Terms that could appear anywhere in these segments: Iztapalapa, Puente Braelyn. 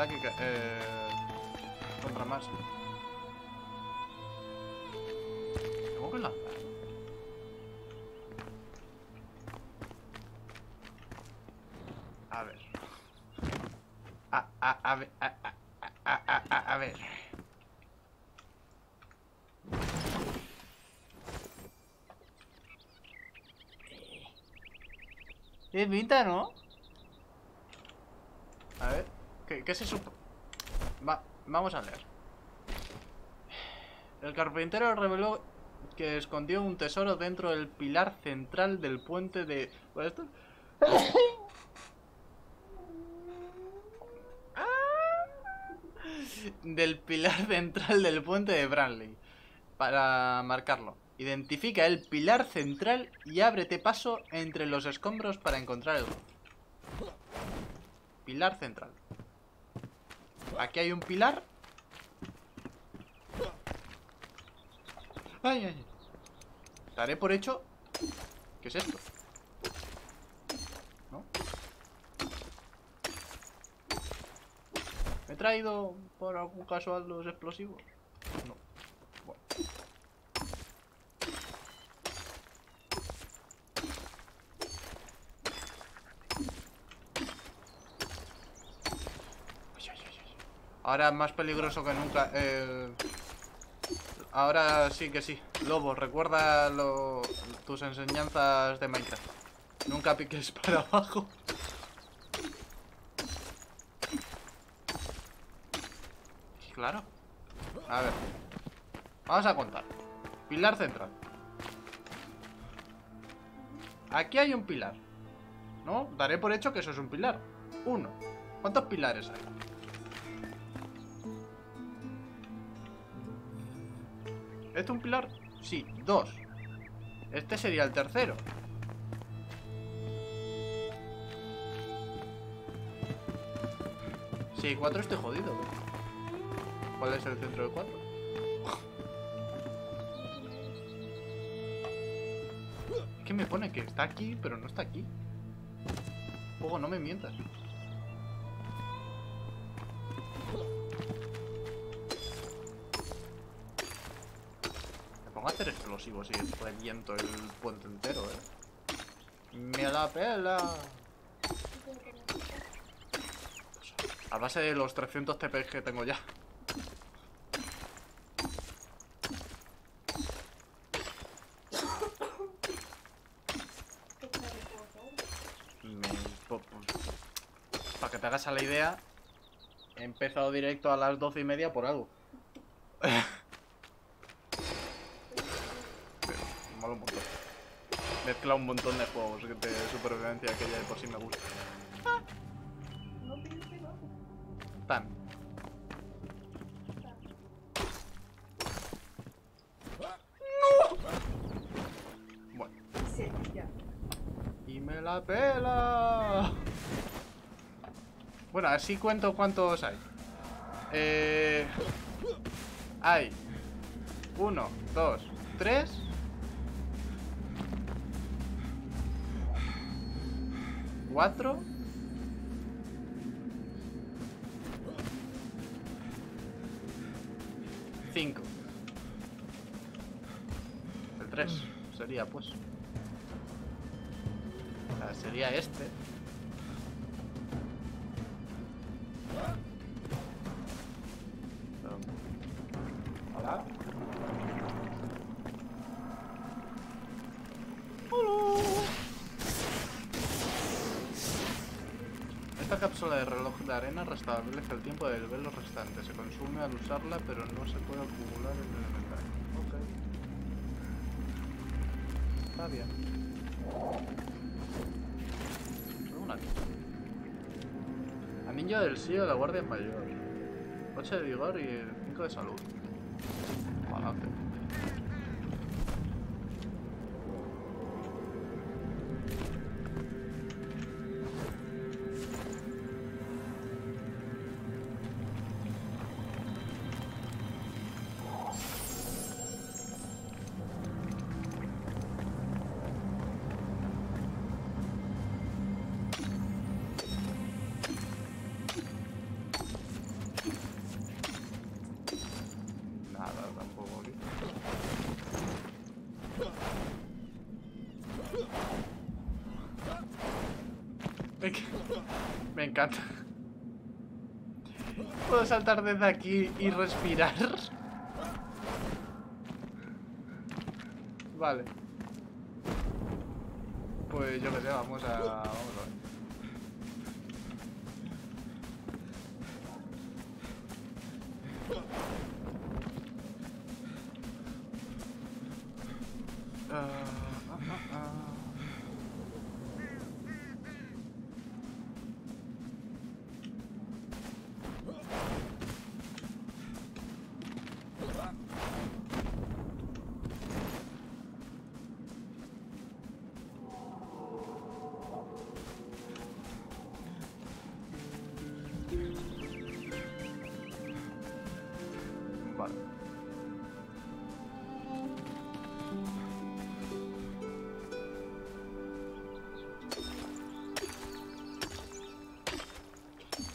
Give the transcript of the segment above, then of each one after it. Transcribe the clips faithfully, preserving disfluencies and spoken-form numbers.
ataque eh, contra más. Tengo que lanzar. A ver. A, a, a ver. A, a, a, a, a, a ver. Tiene pinta, ¿no? A ver, ¿qué, qué se supo? Va, vamos a leer. El carpintero reveló que escondió un tesoro dentro del pilar central del puente de... ¿Para esto? Del pilar central del puente de Braelyn. Para marcarlo, identifica el pilar central y ábrete paso entre los escombros para encontrar el... Pilar central. Aquí hay un pilar. Ay, ay. Daré por hecho. ¿Qué es esto? ¿No? ¿Me he traído por algún casual los explosivos? No. Bueno. Ahora es más peligroso que nunca. Eh... Ahora sí que sí. Lobo, recuerda lo... tus enseñanzas de Minecraft. Nunca piques para abajo. Claro. A ver. Vamos a contar. Pilar central. Aquí hay un pilar, ¿no? Daré por hecho que eso es un pilar. Uno. ¿Cuántos pilares hay? ¿Este es un pilar? Sí, dos. Este sería el tercero. Sí, cuatro estoy jodido. ¿Cuál es el centro de cuatro? Es que me pone que está aquí, pero no está aquí. Juego, no me mientas. Hacer explosivos y reviento el puente entero, eh. ¡Me la pela! A base de los trescientos T P que tengo ya. Para que te hagas a la idea, he empezado directo a las doce y media por algo. Un montón. Mezcla un montón de juegos de supervivencia que ya de por sí me gusta. Ah. Tan. ¡No! Bueno. ¡Y me la pela! Bueno, así cuento cuántos hay. Eh... Hay uno, dos, tres... cuatro. cinco. El tres sería, pues. O sea, sería este. Hola. Esta cápsula de reloj de arena restablece el tiempo del velo restante. Se consume al usarla, pero no se puede acumular en el inventario. Ok. Está bien. Una anillo del sello de la guardia mayor. ocho de vigor y cinco de salud. Bajante. Me encanta. Puedo saltar desde aquí y respirar. Vale. Pues yo que sé, vamos a... Vamos a ver. Uh, uh, uh, uh. Vale.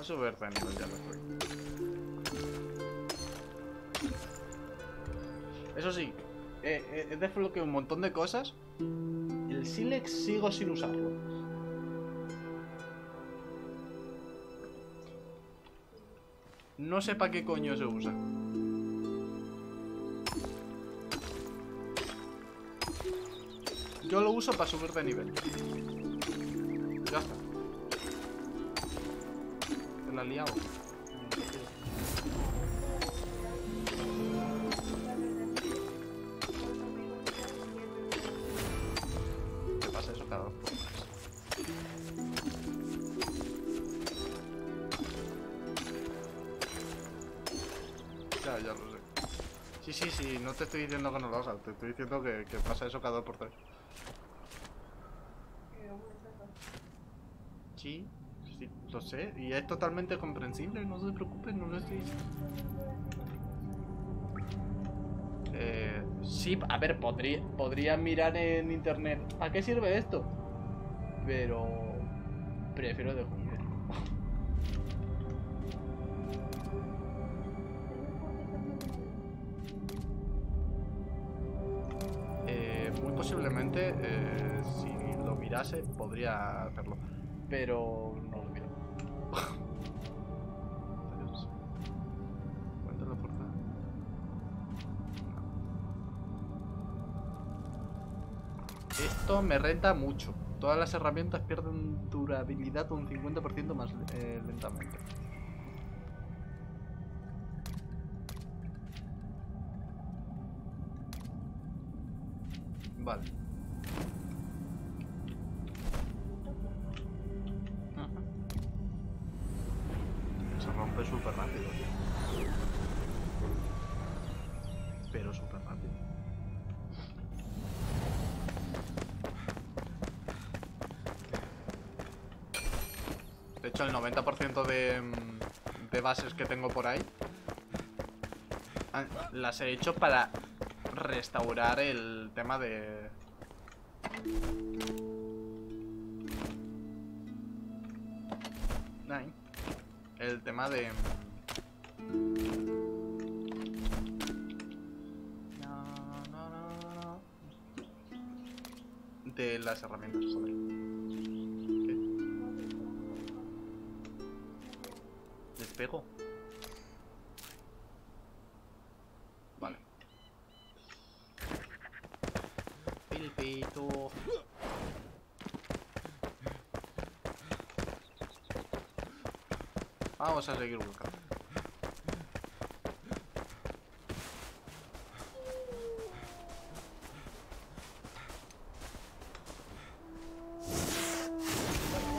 Subir también, ya me fui. Eso sí, eh, eh, he desbloqueado un montón de cosas. El sílex sigo sin usarlo. No sé para qué coño se usa. Yo lo uso para subir de nivel. Ya está. La liado. ¿Qué pasa eso cada dos puntos? Ya, ya lo sé. Sí, sí, sí, no te estoy diciendo que no lo hagas, te estoy diciendo que, que pasa eso cada dos por tres. Sí. Sí, lo sé, y es totalmente comprensible, no se preocupen, no lo estoy diciendo. Eh, sí, a ver, podría, podría mirar en internet ¿a qué sirve esto? Pero... prefiero de jugar. eh, muy posiblemente, eh, si lo mirase, podría hacerlo. Pero... no lo miro. Adiós. ¿Cuánto es la portada? Esto me renta mucho. Todas las herramientas pierden durabilidad un cincuenta por ciento más eh, lentamente. Vale. Súper rápido, tío. Pero súper rápido. De hecho, el noventa por ciento de, de bases que tengo por ahí las he hecho para restaurar el tema de... Ahí. El tema de... de las herramientas, joder. ¿Qué? Despego. Vale. Pilpito. Vamos a seguir buscando.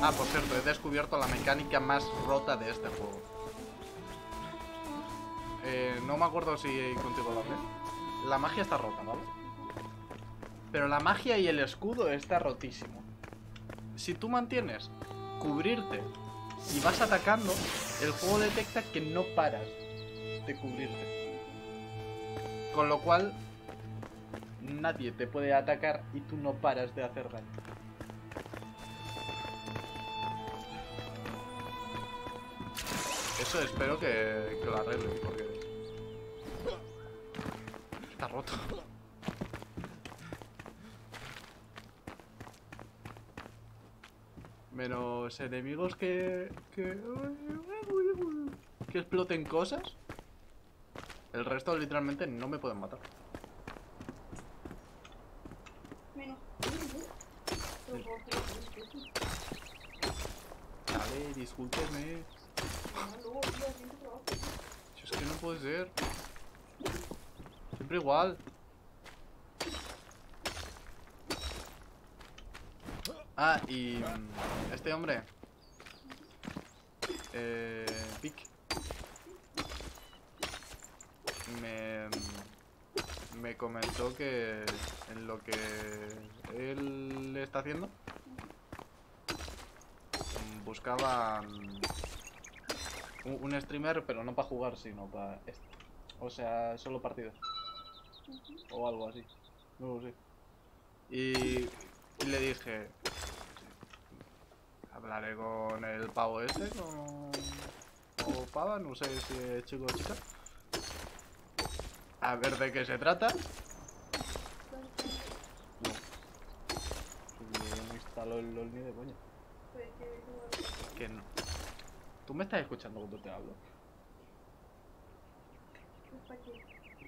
Ah, por cierto, he descubierto la mecánica más rota de este juego. Eh, no me acuerdo si contigo lo hablé. La magia está rota, ¿vale? Pero la magia y el escudo está rotísimo. Si tú mantienes cubrirte y vas atacando, el juego detecta que no paras de cubrirte. Con lo cual, nadie te puede atacar y tú no paras de hacer daño. Eso espero que, que lo arreglen, porque... está roto. Menos enemigos que... Que, que exploten cosas. El resto literalmente no me pueden matar. Menos. Dale, discúlpeme. Si es que no puede ser. Siempre igual. Ah, y... Este hombre. Eh... Pic. Me... Me comentó que... En lo que... Él está haciendo. Buscaba... Un streamer, pero no para jugar, sino para... O sea, solo partidos. O algo así. No lo sé. Y... Le dije... Hablaré con el pavo este, con... o pava, no sé si es chico o chica. A ver de qué se trata. No. Si no instaló el LOL ni de coña. Que no. ¿Tú me estás escuchando cuando te hablo?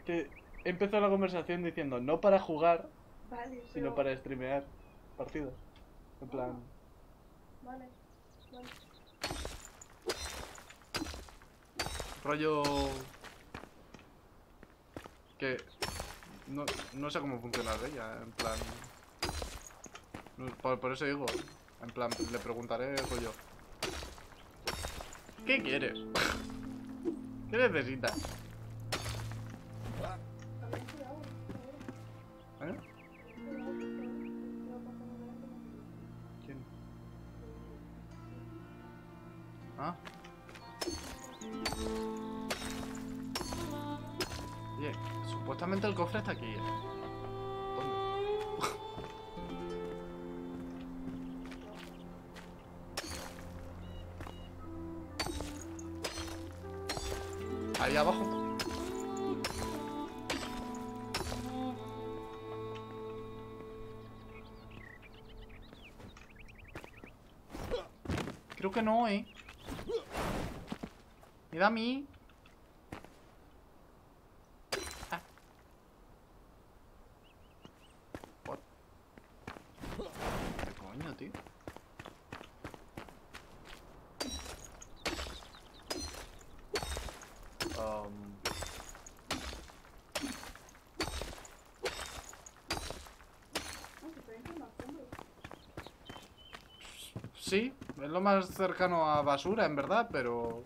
Que empezó la conversación diciendo no para jugar, vale, sino pero... para streamear partidos. En plan... Oh. Vale, vale. Rollo... Que... No, no sé cómo funciona la ella, en plan... No, por, por eso digo, en plan, le preguntaré, rollo... ¿Qué quieres? ¿Qué necesitas? ¿Eh? ¿Ah? Oye, supuestamente el cofre está aquí, ¿eh? ¿Dónde? Ahí abajo. Creo que no, ¿eh? Me da a mí. Ah. What? ¿Qué coño, tío? Um. Sí, es lo más cercano a basura, en verdad, pero...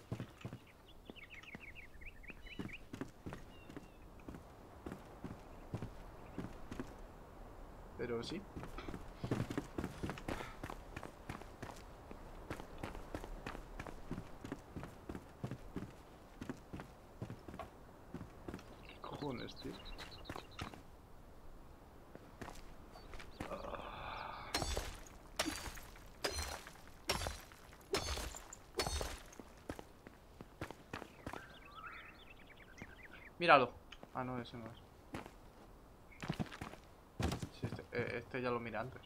Pero sí. ¿Qué cojones, tío? Míralo. Ah, no, ese no es. Este ya lo miré antes.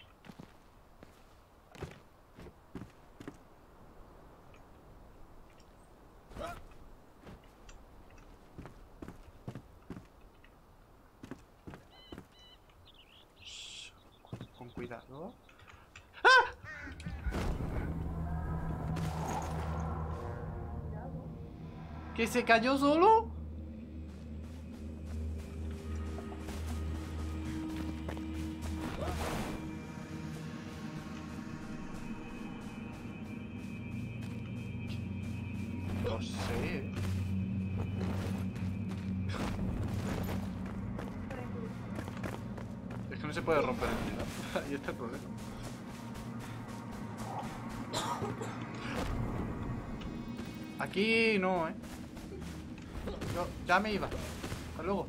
Shh, con, con cuidado. ¡Ah! ¿Que se cayó solo? No sé. Es que no se puede romper el tiro. Ahí está el problema. Aquí no, eh. Yo ya me iba. Hasta luego.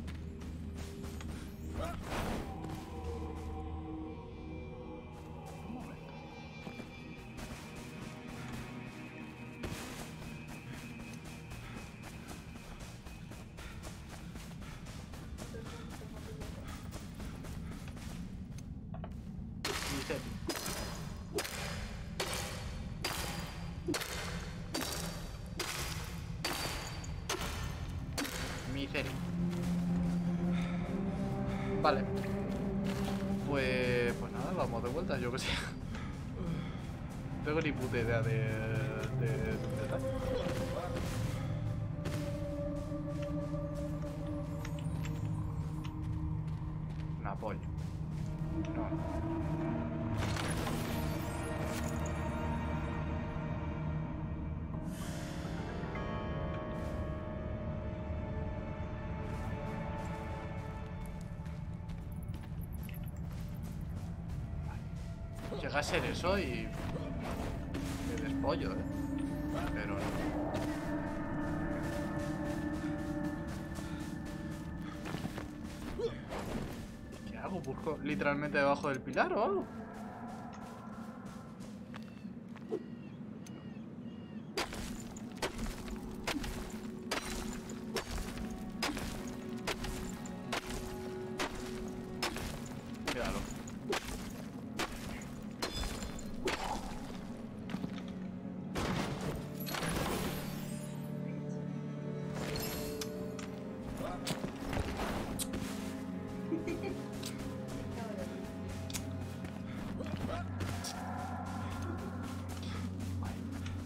miseria. Vale. Pues, pues nada, vamos de vuelta, yo que sé. No tengo ni puta idea de... de... de tal. Un apoyo. No. Llega a ser eso y... me despollo, ¿eh? Pero no. ¿Qué hago? ¿Busco literalmente debajo del pilar o algo?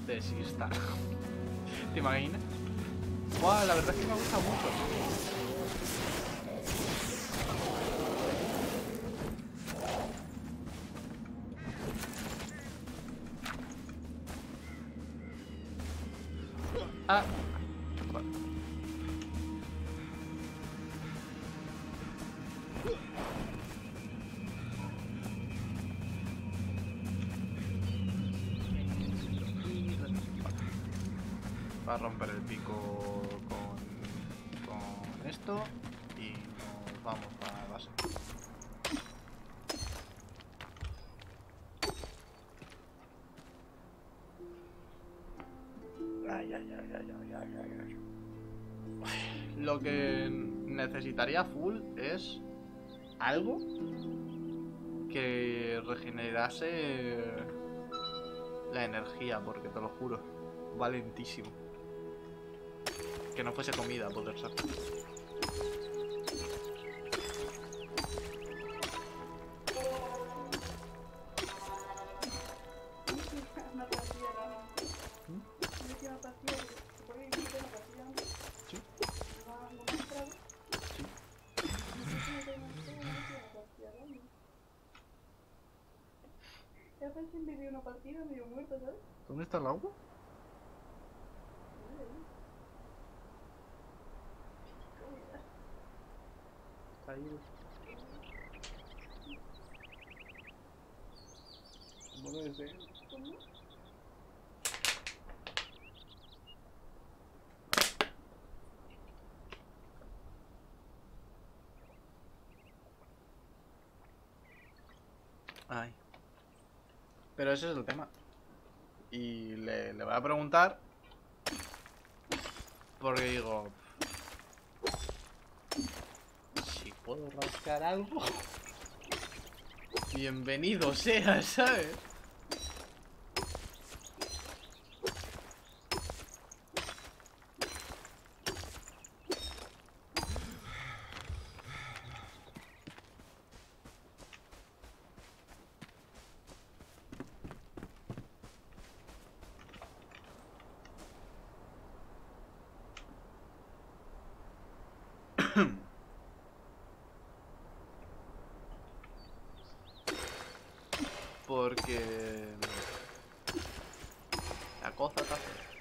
Desistar. ¿Te imaginas? Wow, la verdad es que me gusta mucho. Ah. Va a romper el pico con, con esto y nos vamos para la base. Ay, ay, ay, ay, ay, ay, ay, ay. Lo que necesitaría full es algo que regenerase la energía, porque te lo juro, va lentísimo. Que no fuese comida, poder ser. ¿Sí? ¿Dónde está el agua? ¿Cómo es él? ¿Cómo? Ay. Pero ese es el tema. Y le, le voy a preguntar. Porque digo... ¿puedo rascar algo? Bienvenido sea, ¿sabes? Porque... la cosa está fea.